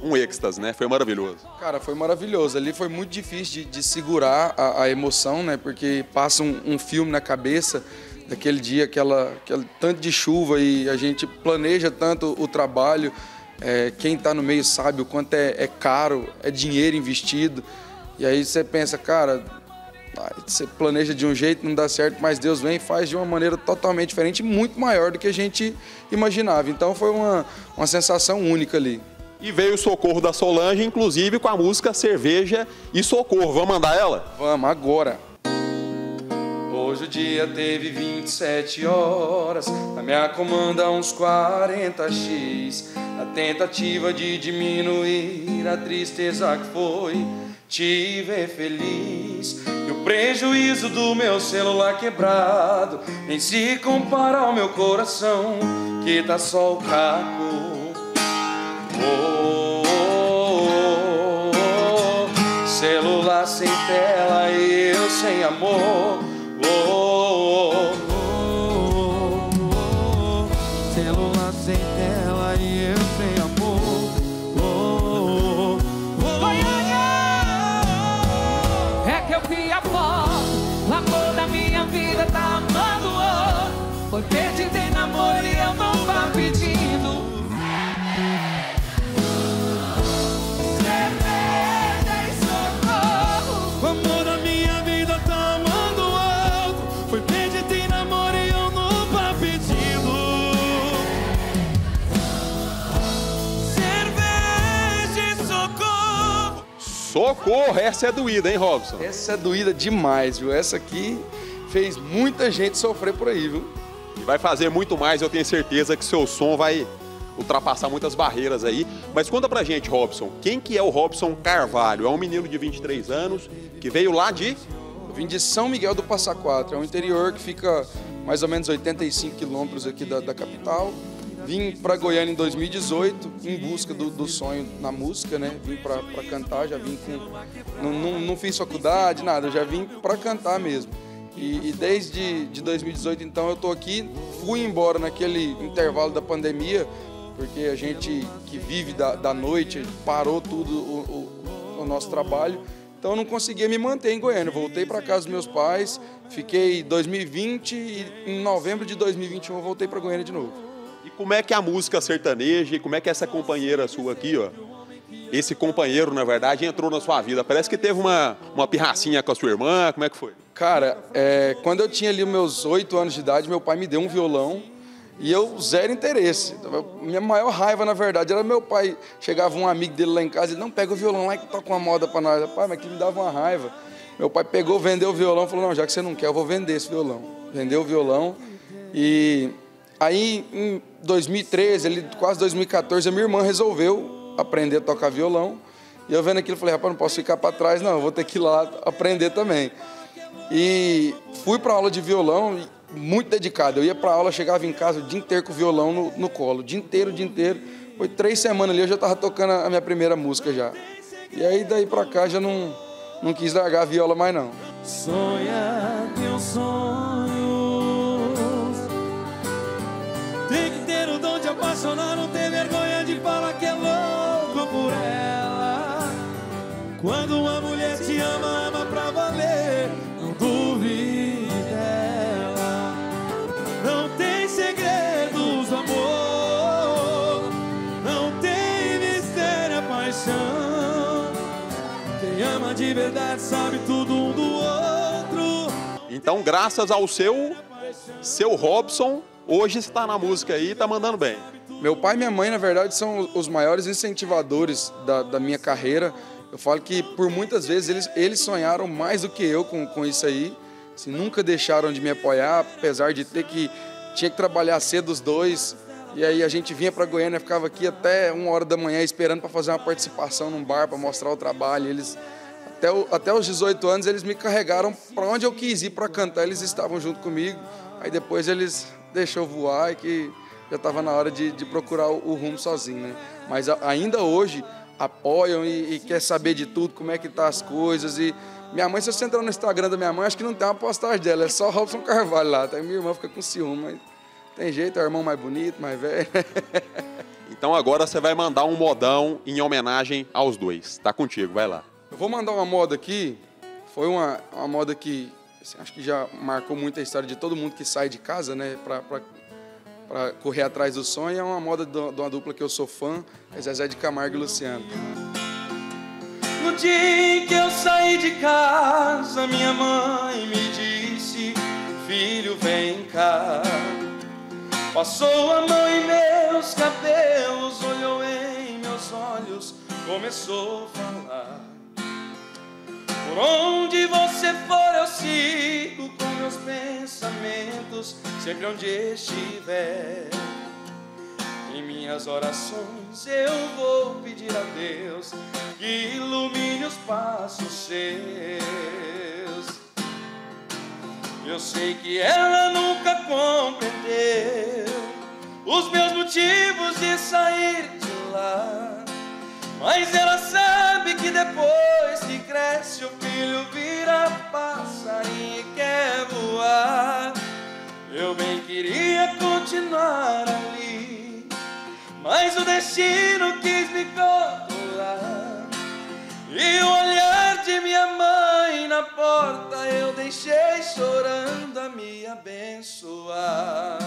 um êxtase, né? Foi maravilhoso. Cara, foi maravilhoso. Ali foi muito difícil de, de segurar a, a emoção, né? Porque passa um, um filme na cabeça daquele dia, aquela, aquela tanto de chuva, e a gente planeja tanto o trabalho. É, quem está no meio sabe o quanto é, é caro, é dinheiro investido. E aí você pensa, cara, você planeja de um jeito, não dá certo, mas Deus vem e faz de uma maneira totalmente diferente, muito maior do que a gente imaginava. Então foi uma, uma sensação única ali. E veio o socorro da Solange, inclusive com a música Cerveja e Socorro. Vamos mandar ela? Vamos, agora! Hoje o dia teve vinte e sete horas, na minha comanda uns quarenta vezes, na tentativa de diminuir a tristeza que foi te ver feliz. E o prejuízo do meu celular quebrado nem se compara ao meu coração, que tá só o caco. Oh, oh, oh, oh. Celular sem tela e eu sem amor. Oh, oh, oh, oh, oh. Celular sem tela e eu sem amor. Oh, oh, oh. Goiânia, é que eu vi a foto, o amor da minha vida tá amando o outro. Foi perdido em namoro e eu não vá pedindo. Cerveja e socorro, o amor da minha vida. Socorro, essa é doída, hein, Robson? Essa é doída demais, viu? Essa aqui fez muita gente sofrer por aí, viu? E vai fazer muito mais, eu tenho certeza que seu som vai ultrapassar muitas barreiras aí. Mas conta pra gente, Robson, quem que é o Robson Carvalho? É um menino de vinte e três anos que veio lá de... Eu vim de São Miguel do Passa Quatro, é um interior que fica mais ou menos oitenta e cinco quilômetros aqui da, da capital. Vim pra Goiânia em dois mil e dezoito em busca do, do sonho na música, né? Vim pra, pra cantar, já vim com... Não, não, não fiz faculdade, nada, já vim pra cantar mesmo. E, e desde de dois mil e dezoito, então, eu tô aqui, fui embora naquele intervalo da pandemia, porque a gente que vive da, da noite parou tudo o, o, o nosso trabalho, então eu não conseguia me manter em Goiânia. Voltei para casa dos meus pais, fiquei dois mil e vinte e em novembro de dois mil e vinte e um eu voltei para Goiânia de novo. E como é que a música sertaneja e como é que essa companheira sua aqui, ó, esse companheiro, na verdade, entrou na sua vida? Parece que teve uma, uma pirracinha com a sua irmã, como é que foi? Cara, é, quando eu tinha ali meus oito anos de idade, meu pai me deu um violão. E eu, zero interesse. Minha maior raiva, na verdade, era meu pai. Chegava um amigo dele lá em casa, ele, não, pega o violão lá e toca uma moda pra nós. Pai, mas que me dava uma raiva. Meu pai pegou, vendeu o violão, falou, não, já que você não quer, eu vou vender esse violão. Vendeu o violão. E aí, em dois mil e treze, ali, quase dois mil e quatorze, a minha irmã resolveu aprender a tocar violão. E eu vendo aquilo, falei, rapaz, não posso ficar pra trás, não, eu vou ter que ir lá aprender também. E fui pra aula de violão, muito dedicado. Eu ia pra aula, chegava em casa o dia inteiro com o violão no, no colo. O dia inteiro, o dia inteiro. Foi três semanas ali, eu já tava tocando a minha primeira música já. E aí, daí pra cá, já não, não quis largar a viola mais, não. Sonha teus sonhos. Tem que ter o dom de apaixonar, não ter vergonha de falar que é louco por ela. Quando uma mulher te ama, ama pra valer, não duvide. Segredos do amor, não tem mistério, a paixão. Quem ama de verdade sabe tudo um do outro. Então, graças ao seu, seu Robson, hoje está na música aí e está mandando bem. Meu pai e minha mãe, na verdade, são os maiores incentivadores da, da minha carreira. Eu falo que, por muitas vezes, eles, eles sonharam mais do que eu com, com isso aí. Assim, nunca deixaram de me apoiar, apesar de ter que... Tinha que trabalhar cedo os dois, e aí a gente vinha para Goiânia, ficava aqui até uma hora da manhã esperando para fazer uma participação num bar, para mostrar o trabalho. Eles, até, o, até os dezoito anos eles me carregaram para onde eu quis ir para cantar, eles estavam junto comigo. Aí depois eles deixaram voar e que já estava na hora de, de procurar o, o rumo sozinho, né? Mas a, ainda hoje apoiam e, e quer saber de tudo, como é que tá as coisas. E minha mãe, se você entrar no Instagram da minha mãe, acho que não tem uma postagem dela, é só Robson Carvalho lá. Tá? Minha irmã fica com ciúme, mas tem jeito, é o irmão mais bonito, mais velho. Então agora você vai mandar um modão em homenagem aos dois. Tá contigo, vai lá. Eu vou mandar uma moda aqui, foi uma, uma moda que assim, acho que já marcou muito a história de todo mundo que sai de casa, né, pra, pra, pra correr atrás do sonho. É uma moda de uma dupla que eu sou fã, é Zezé de Camargo e Luciano. No dia em que eu saí de casa, minha mãe me disse, filho, vem cá. Passou a mão em meus cabelos, olhou em meus olhos, começou a falar. Por onde você for eu sigo com meus pensamentos, sempre onde estiver. Em minhas orações eu vou pedir a Deus que ilumine os passos seus. Eu sei que ela nunca compreendeu os meus motivos de sair de lá, mas ela sabe que depois que cresce o filho vira passarinho e quer voar. Eu bem queria continuar ali, mas o destino quis me controlar. E o olhar de minha mãe na porta eu deixei chorando a me abençoar.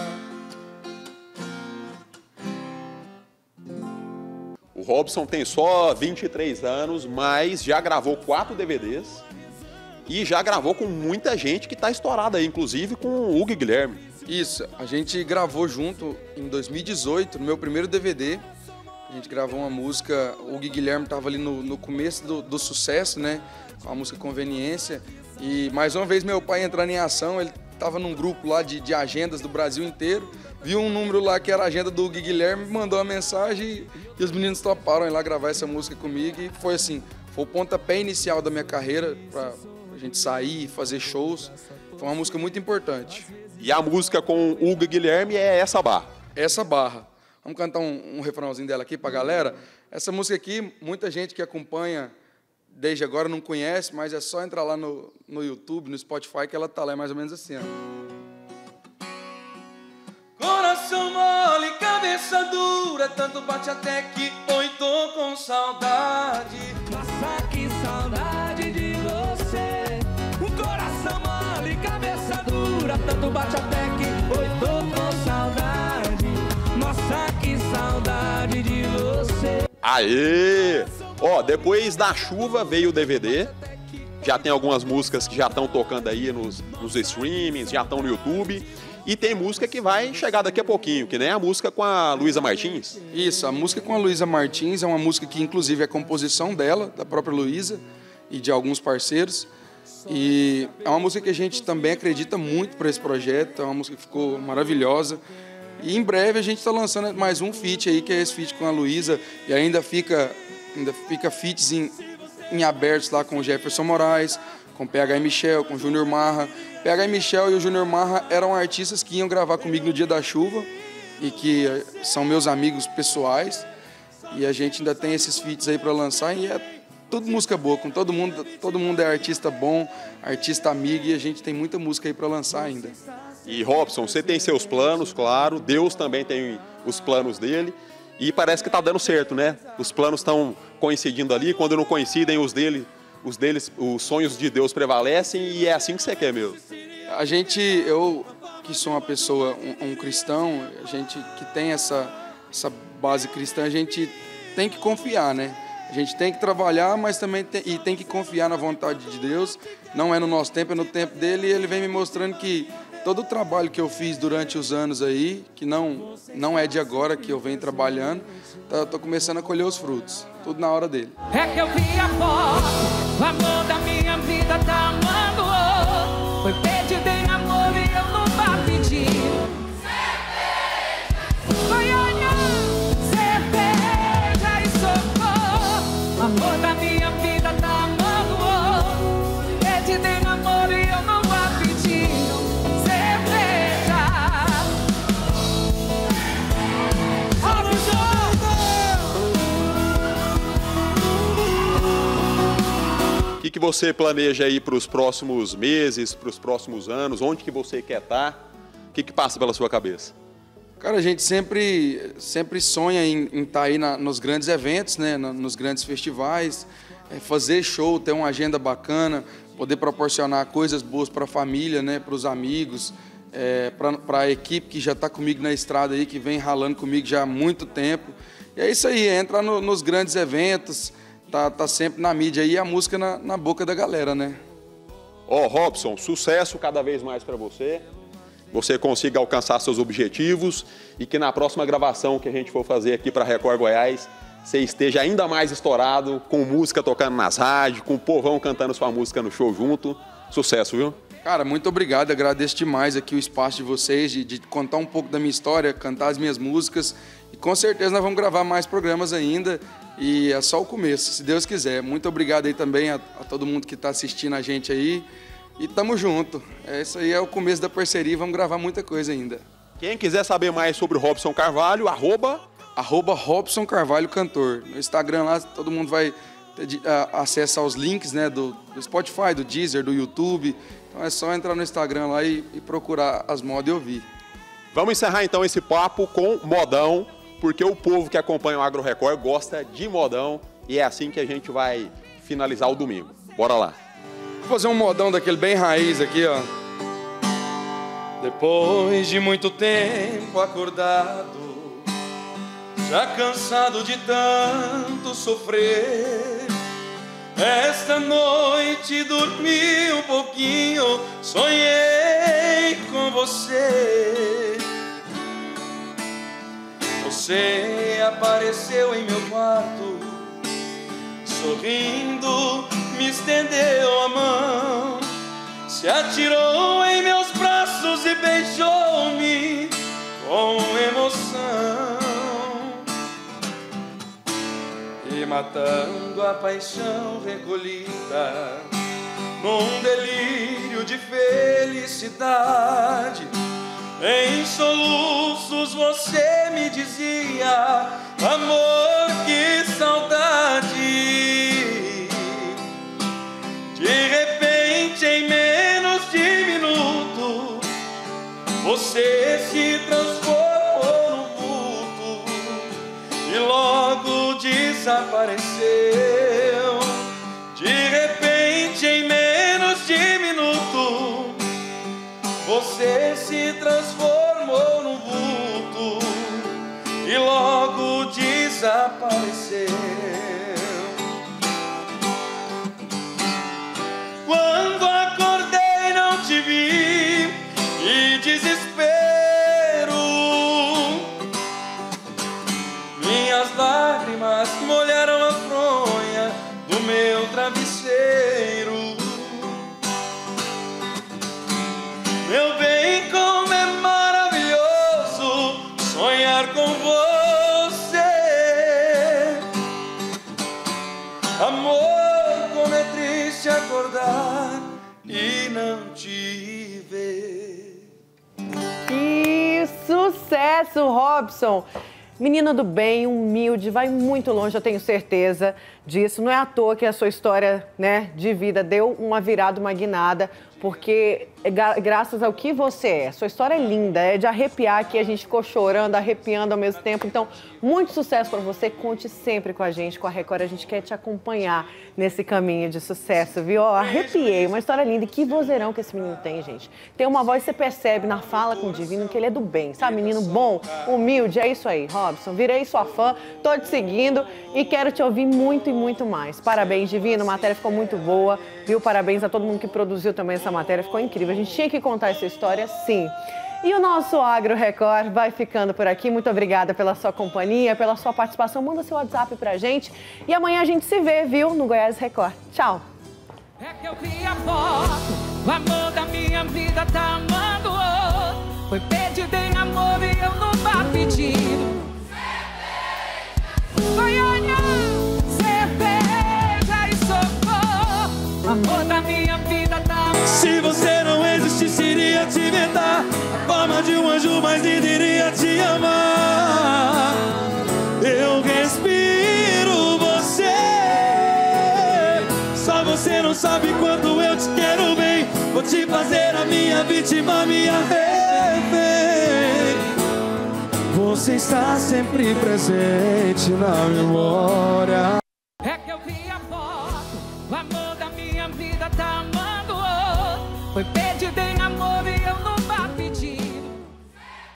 O Robson tem só vinte e três anos, mas já gravou quatro D V Dês e já gravou com muita gente que está estourada aí, inclusive com o Hugo Guilherme. Isso, a gente gravou junto em dois mil e dezoito, no meu primeiro D V D. A gente gravou uma música, o Hugo Guilherme estava ali no, no começo do, do sucesso, né? A música Conveniência. E mais uma vez meu pai entrando em ação, ele estava num grupo lá de, de agendas do Brasil inteiro, viu um número lá que era a agenda do Hugo Guilherme, mandou uma mensagem e os meninos toparam ir lá gravar essa música comigo. E foi assim, foi o pontapé inicial da minha carreira para a gente sair e fazer shows. Foi uma música muito importante. E a música com o Hugo Guilherme é essa barra? Essa barra. Vamos cantar um, um refrãozinho dela aqui para a galera. Essa música aqui, muita gente que acompanha desde agora não conhece, mas é só entrar lá no, no YouTube, no Spotify, que ela tá lá, é mais ou menos assim, ó. Coração mole, cabeça dura, tanto bate até que oi, tô com saudade. Nossa, que saudade de você. Um coração mole, cabeça dura, tanto bate até que oi, tô com saudade. Nossa, que saudade de você. Aê! Ó, oh, depois da chuva veio o D V D, já tem algumas músicas que já estão tocando aí nos, nos streamings, já estão no YouTube, e tem música que vai chegar daqui a pouquinho, que nem a música com a Luísa Martins. Isso, a música com a Luísa Martins é uma música que inclusive é composição dela, da própria Luísa e de alguns parceiros, e é uma música que a gente também acredita muito para esse projeto, é uma música que ficou maravilhosa. E em breve a gente está lançando mais um feat aí, que é esse feat com a Luísa, e ainda fica... Ainda fica feats em, em abertos lá com o Jefferson Moraes, com o P H Michel, com o Júnior Marra. P H Michel e o Júnior Marra eram artistas que iam gravar comigo no Dia da Chuva e que são meus amigos pessoais. E a gente ainda tem esses feats aí para lançar e é tudo música boa, com todo mundo, todo mundo é artista bom, artista amigo, e a gente tem muita música aí para lançar ainda. E Robson, você tem seus planos, claro, Deus também tem os planos dele. E parece que tá dando certo, né? Os planos estão coincidindo ali. Quando não coincidem, os dele, os deles, os sonhos de Deus prevalecem e é assim que você quer mesmo. A gente, eu que sou uma pessoa, um, um cristão, a gente que tem essa, essa base cristã, a gente tem que confiar, né? A gente tem que trabalhar, mas também tem, e tem que confiar na vontade de Deus. Não é no nosso tempo, é no tempo dele. E ele vem me mostrando que todo o trabalho que eu fiz durante os anos aí, que não, não é de agora que eu venho trabalhando, tá, tô começando a colher os frutos, tudo na hora dele. É que eu vi a foto, o amor da minha vida tá amando outro. Foi pedido em amor e eu não vá pedir. Cerveja! Goiânia! Cerveja e socorro. O amor da minha vida tá amando outro. Foi pedido em amor e eu não vá pedir. O que, que você planeja aí para os próximos meses, para os próximos anos? Onde que você quer estar? O que, que passa pela sua cabeça? Cara, a gente sempre, sempre sonha em, em estar aí na, nos grandes eventos, né? Na, nos grandes festivais, é, fazer show, ter uma agenda bacana, poder proporcionar coisas boas para a família, né? Para os amigos, é, para a equipe que já está comigo na estrada aí, que vem ralando comigo já há muito tempo. E é isso aí, é entrar no, nos grandes eventos. Tá, tá sempre na mídia aí, a música na, na boca da galera, né? Ó, oh, Robson, sucesso cada vez mais para você. Você consiga alcançar seus objetivos e que na próxima gravação que a gente for fazer aqui para Record Goiás, você esteja ainda mais estourado, com música tocando nas rádios, com o povão cantando sua música no show junto. Sucesso, viu? Cara, muito obrigado, agradeço demais aqui o espaço de vocês, de, de contar um pouco da minha história, cantar as minhas músicas. E com certeza nós vamos gravar mais programas ainda. E é só o começo, se Deus quiser. Muito obrigado aí também a, a todo mundo que está assistindo a gente aí. E tamo junto. É, isso aí é o começo da parceria, vamos gravar muita coisa ainda. Quem quiser saber mais sobre o Robson Carvalho, arroba... Arroba Robson Carvalho Cantor. No Instagram lá todo mundo vai ter a, acesso aos links, né, do, do Spotify, do Deezer, do YouTube. Então é só entrar no Instagram lá e, e procurar as modas e ouvir. Vamos encerrar então esse papo com modão, porque o povo que acompanha o Agro Record gosta de modão e é assim que a gente vai finalizar o domingo. Bora lá. Vou fazer um modão daquele bem raiz aqui, ó. Depois de muito tempo acordado, já cansado de tanto sofrer, esta noite dormi um pouquinho, sonhei com você. Você apareceu em meu quarto, sorrindo, me estendeu a mão, se atirou em meus braços e beijou-me com emoção. E matando a paixão recolhida num delírio de felicidade, em soluços você me dizia: amor, que saudade. De repente, em menos de minuto, você se transformou num vulto e logo desapareceu. De repente, em menos de minuto, você se transformou num vulto e logo desapareceu. Quando acordei não te vi, e desespero, minhas lágrimas molharam a fronha do meu travesseiro. Meu bem, como é maravilhoso sonhar com você. Amor, como é triste acordar e não te ver. Que sucesso, Robson! Menino do bem, humilde, vai muito longe, eu tenho certeza disso. Não é à toa que a sua história, né, de vida deu uma virada, uma guinada, porque graças ao que você é. Sua história é linda, é de arrepiar aqui, a gente ficou chorando, arrepiando ao mesmo tempo. Então, muito sucesso para você, conte sempre com a gente, com a Record, a gente quer te acompanhar nesse caminho de sucesso, viu? Ó, arrepiei, uma história linda, e que vozeirão que esse menino tem, gente. Tem uma voz, você percebe na fala com o divino que ele é do bem, sabe? Menino bom, humilde, é isso aí, Robson, virei sua fã, tô te seguindo e quero te ouvir muito e muito mais. Parabéns, divino, a matéria ficou muito boa, viu? Parabéns a todo mundo que produziu também essa matéria, ficou incrível. A gente tinha que contar essa história, sim. E o nosso Agro Record vai ficando por aqui. Muito obrigada pela sua companhia, pela sua participação. Manda seu WhatsApp pra gente. E amanhã a gente se vê, viu? No Goiás Record. Tchau. É que eu vi a foto, o amor da minha vida tá amando outro. Foi pedido em amor e eu não vá pedindo. Goiânia, cerveja e socorro. O amor da minha vida tá amando. Se você não existisse, iria te inventar a forma de um anjo, mas nem iria te amar. Eu respiro você, só você não sabe quanto eu te quero bem. Vou te fazer a minha vítima, minha refém. Você está sempre presente na memória. É que eu vi a foto, o amor da minha vida tá amando. Foi perdido em amor.